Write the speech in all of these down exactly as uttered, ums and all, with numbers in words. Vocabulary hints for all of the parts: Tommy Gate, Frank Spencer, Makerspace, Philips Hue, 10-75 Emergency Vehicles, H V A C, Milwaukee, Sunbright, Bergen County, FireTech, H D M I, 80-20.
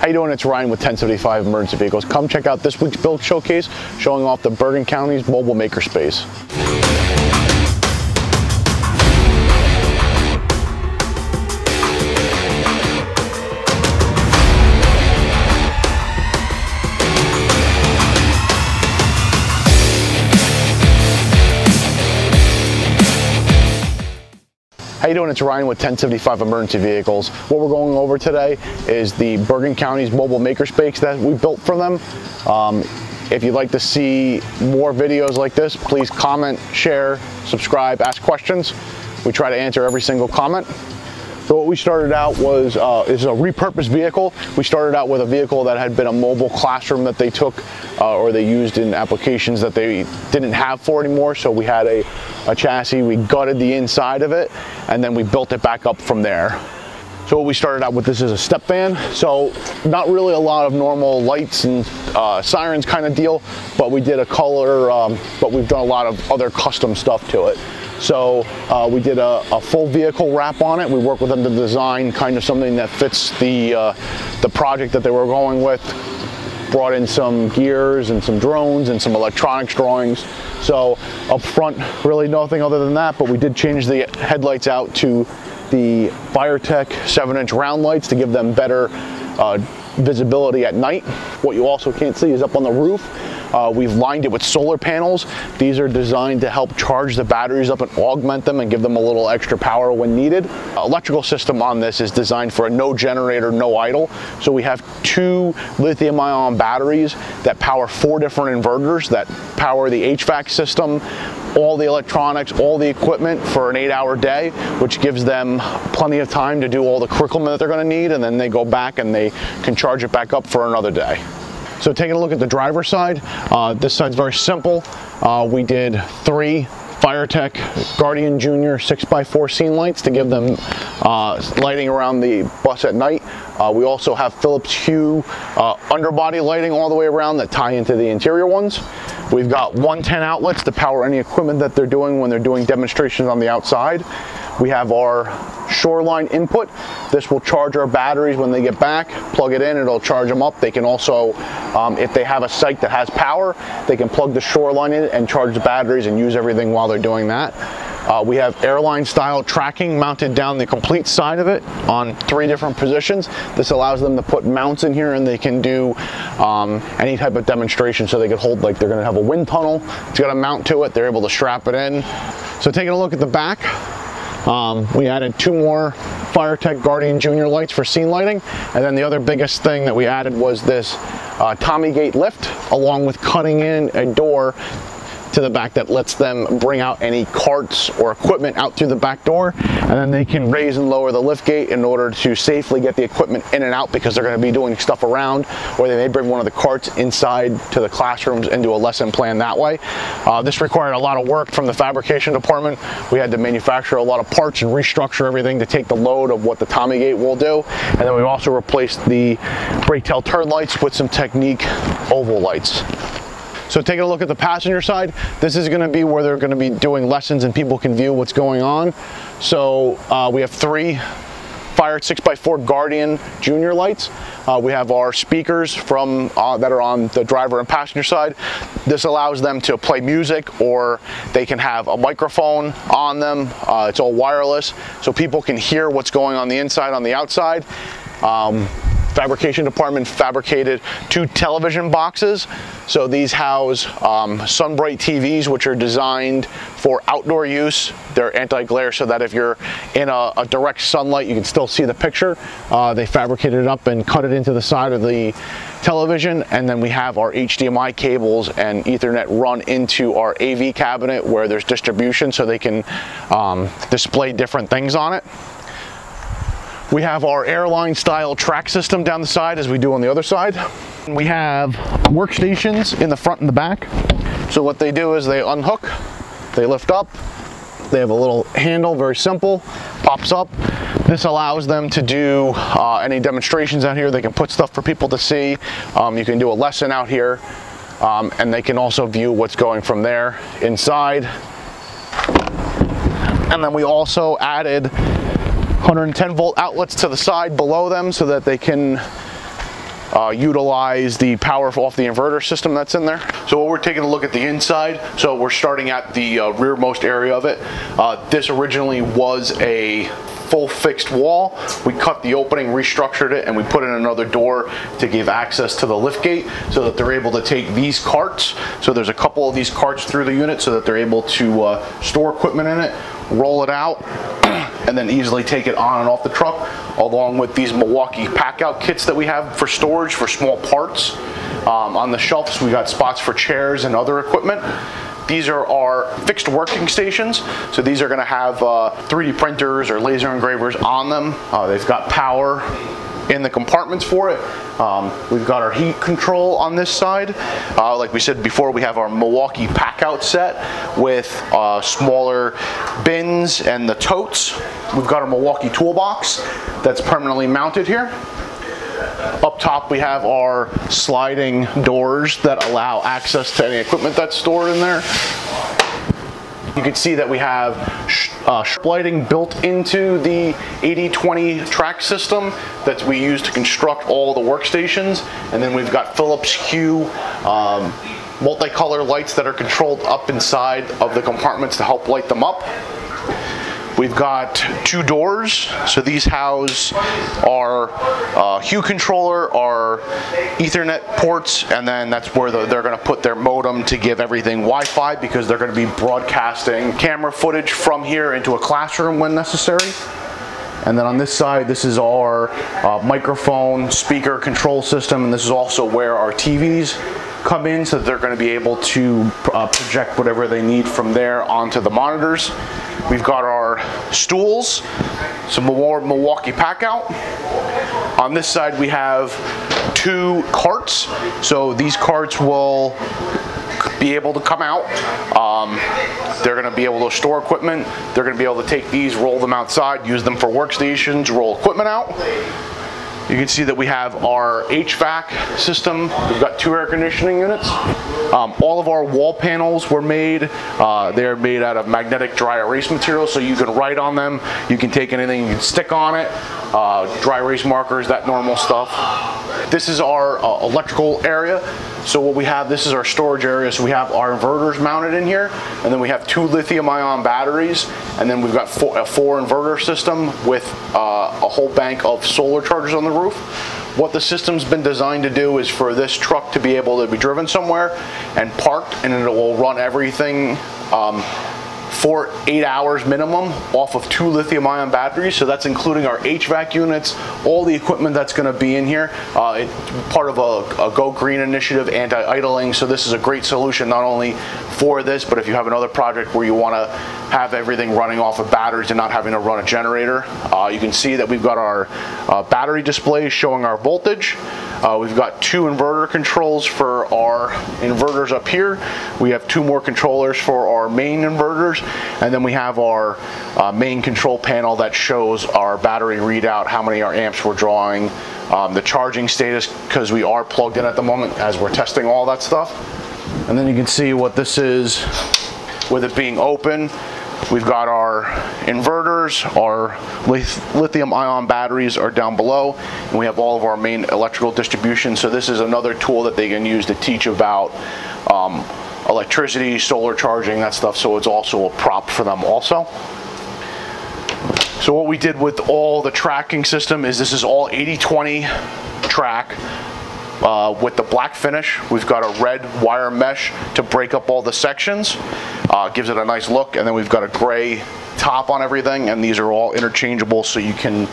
How you doing? It's Ryan with ten seventy-five Emergency Vehicles. Come check out this week's build showcase showing off the Bergen County's mobile makerspace. How you doing? It's Ryan with ten seventy-five Emergency Vehicles. What we're going over today is the Bergen County's mobile makerspace that we built for them. Um, if you'd like to see more videos like this, please comment, share, subscribe, ask questions. We try to answer every single comment. So what we started out was uh, is a repurposed vehicle. We started out with a vehicle that had been a mobile classroom that they took uh, or they used in applications that they didn't have for anymore. So we had a, a chassis, we gutted the inside of it, and then we built it back up from there. So what we started out with, this is a step van. So not really a lot of normal lights and uh, sirens kind of deal, but we did a color, um, but we've done a lot of other custom stuff to it. So uh, we did a, a full vehicle wrap on it. We worked with them to design kind of something that fits the, uh, the project that they were going with. Brought in some gears and some drones and some electronics drawings. So up front, really nothing other than that, but we did change the headlights out to the FireTech seven inch round lights to give them better uh, visibility at night. What you also can't see is up on the roof. Uh, we've lined it with solar panels. These are designed to help charge the batteries up and augment them and give them a little extra power when needed. Uh, electrical system on this is designed for a no generator, no idle. So we have two lithium ion batteries that power four different inverters that power the H V A C system, all the electronics, all the equipment for an eight hour day, which gives them plenty of time to do all the curriculum that they're gonna need, and then they go back and they can charge it back up for another day. So taking a look at the driver's side, uh, this side's very simple. Uh, we did three FireTech Guardian Junior six by four scene lights to give them uh, lighting around the bus at night. Uh, we also have Philips Hue uh, underbody lighting all the way around that tie into the interior ones. We've got one ten outlets to power any equipment that they're doing when they're doing demonstrations on the outside. We have our shoreline input. This will charge our batteries when they get back, plug it in, it'll charge them up. They can also, um, if they have a site that has power, they can plug the shoreline in and charge the batteries and use everything while they're doing that. Uh, we have airline style tracking mounted down the complete side of it on three different positions. This allows them to put mounts in here and they can do um, any type of demonstration. So they could hold, like they're gonna have a wind tunnel, it's got a mount to it, they're able to strap it in. So taking a look at the back, Um, we added two more FireTech Guardian Junior lights for scene lighting, and then the other biggest thing that we added was this uh, Tommy Gate lift, along with cutting in a door to the back that lets them bring out any carts or equipment out through the back door, and then they can raise and lower the lift gate in order to safely get the equipment in and out, because they're going to be doing stuff around, or they may bring one of the carts inside to the classrooms and do a lesson plan that way. Uh, this required a lot of work from the fabrication department. We had to manufacture a lot of parts and restructure everything to take the load of what the Tommy Gate will do, and then we also replaced the brake tail turn lights with some Technique oval lights. So taking a look at the passenger side, this is going to be where they're going to be doing lessons and people can view what's going on. So uh, we have three Fire six by four Guardian Junior lights. Uh, we have our speakers from uh, that are on the driver and passenger side. This allows them to play music, or they can have a microphone on them. Uh, it's all wireless, so people can hear what's going on the inside, on the outside. Um, Fabrication department fabricated two television boxes. So these house um, Sunbright T Vs, which are designed for outdoor use. They're anti-glare, so that if you're in a, a direct sunlight, you can still see the picture. Uh, they fabricated it up and cut it into the side of the television. And then we have our H D M I cables and Ethernet run into our A V cabinet where there's distribution, so they can um, display different things on it. We have our airline style track system down the side, as we do on the other side. And we have workstations in the front and the back. So what they do is they unhook, they lift up, they have a little handle, very simple, pops up. This allows them to do uh, any demonstrations out here. They can put stuff for people to see. Um, you can do a lesson out here, um, and they can also view what's going from there inside. And then we also added one hundred ten volt outlets to the side below them, so that they can uh, utilize the power off the inverter system that's in there. So we're taking a look at the inside. So we're starting at the uh, rearmost area of it. Uh, this originally was a full fixed wall. We cut the opening, restructured it, and we put in another door to give access to the lift gate so that they're able to take these carts. So there's a couple of these carts through the unit so that they're able to uh, store equipment in it, roll it out, and then easily take it on and off the truck, along with these Milwaukee pack-out kits that we have for storage for small parts. Um, on the shelves, we got spots for chairs and other equipment. These are our fixed working stations. So these are gonna have uh, three D printers or laser engravers on them. Uh, they've got power in the compartments for it. Um, we've got our heat control on this side. Uh, like we said before, we have our Milwaukee pack-out set with uh, smaller bins and the totes. We've got our Milwaukee toolbox that's permanently mounted here. Up top, we have our sliding doors that allow access to any equipment that's stored in there. You can see that we have uh, strip lighting built into the eighty twenty track system that we use to construct all the workstations. And then we've got Philips Hue um, multicolor lights that are controlled up inside of the compartments to help light them up. We've got two doors, so these house our uh, Hue controller, our Ethernet ports, and then that's where the, they're going to put their modem to give everything Wi-Fi, because they're going to be broadcasting camera footage from here into a classroom when necessary. And then on this side, this is our uh, microphone speaker control system, and this is also where our T Vs come in, so that they're going to be able to uh, project whatever they need from there onto the monitors. We've got our stools, some more Milwaukee pack out. On this side we have two carts. So these carts will be able to come out. Um, they're gonna be able to store equipment. They're gonna be able to take these, roll them outside, use them for workstations, roll equipment out. You can see that we have our H V A C system. We've got two air conditioning units. Um, all of our wall panels were made. Uh, they're made out of magnetic dry erase material, so you can write on them. You can take anything, you can stick on it. Uh, dry erase markers, that normal stuff. This is our uh, electrical area. So what we have, this is our storage area. So we have our inverters mounted in here, and then we have two lithium ion batteries, and then we've got four, a four inverter system with uh, a whole bank of solar chargers on the roof. What the system's been designed to do is for this truck to be able to be driven somewhere and parked, and it will run everything um, for eight hours minimum off of two lithium ion batteries. So that's including our H V A C units, all the equipment that's gonna be in here. Uh, it's part of a, a Go Green initiative, anti-idling. So this is a great solution, not only for this, but if you have another project where you wanna have everything running off of batteries and not having to run a generator. Uh, you can see that we've got our uh, battery displays showing our voltage. Uh, we've got two inverter controls for our inverters up here. We have two more controllers for our main inverters. And then we have our uh, main control panel that shows our battery readout, how many our amps we're drawing, um, the charging status, because we are plugged in at the moment as we're testing all that stuff. And then you can see what this is with it being open. We've got our inverters, our lithium ion batteries are down below, and we have all of our main electrical distribution. So this is another tool that they can use to teach about um, electricity, solar charging, that stuff. So it's also a prop for them also. So what we did with all the tracking system is this is all eighty twenty track. Uh, with the black finish, we've got a red wire mesh to break up all the sections. Uh, gives it a nice look, and then we've got a gray top on everything, and these are all interchangeable, so you can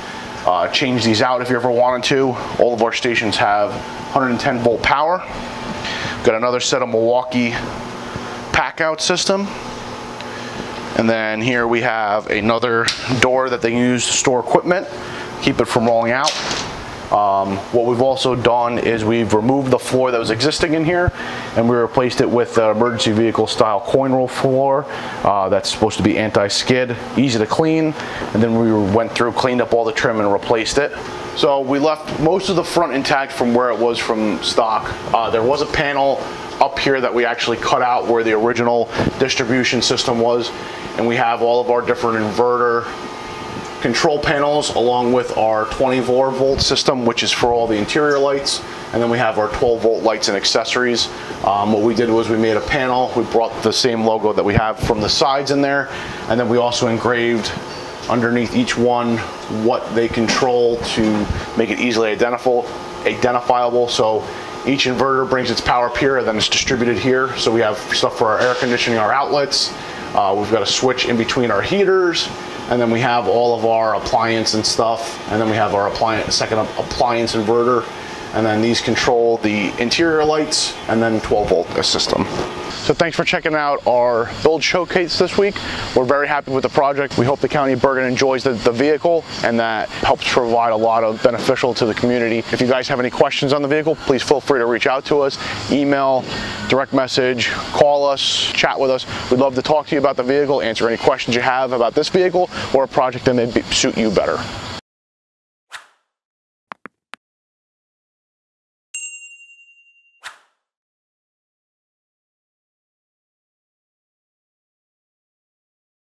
uh, change these out if you ever wanted to. All of our stations have one hundred ten volt power. We've got another set of Milwaukee pack-out system. And then here we have another door that they use to store equipment, keep it from rolling out. Um, what we've also done is we've removed the floor that was existing in here, and we replaced it with an emergency vehicle style coin roll floor uh, that's supposed to be anti-skid, easy to clean, and then we went through, cleaned up all the trim and replaced it. So we left most of the front intact from where it was from stock. Uh, there was a panel up here that we actually cut out where the original distribution system was, and we have all of our different inverter control panels along with our twenty-four volt system, which is for all the interior lights. And then we have our twelve volt lights and accessories. Um, what we did was we made a panel. We brought the same logo that we have from the sides in there. And then we also engraved underneath each one what they control to make it easily identifiable. So each inverter brings its power up here and then it's distributed here. So we have stuff for our air conditioning, our outlets. Uh, we've got a switch in between our heaters. And then we have all of our appliance and stuff. And then we have our appliance, second appliance inverter. And then these control the interior lights and then twelve volt system. So thanks for checking out our build showcase this week. We're very happy with the project. We hope the County of Bergen enjoys the, the vehicle and that helps provide a lot of beneficial to the community. If you guys have any questions on the vehicle, please feel free to reach out to us, email, direct message, call us, chat with us. We'd love to talk to you about the vehicle, answer any questions you have about this vehicle or a project that may suit you better.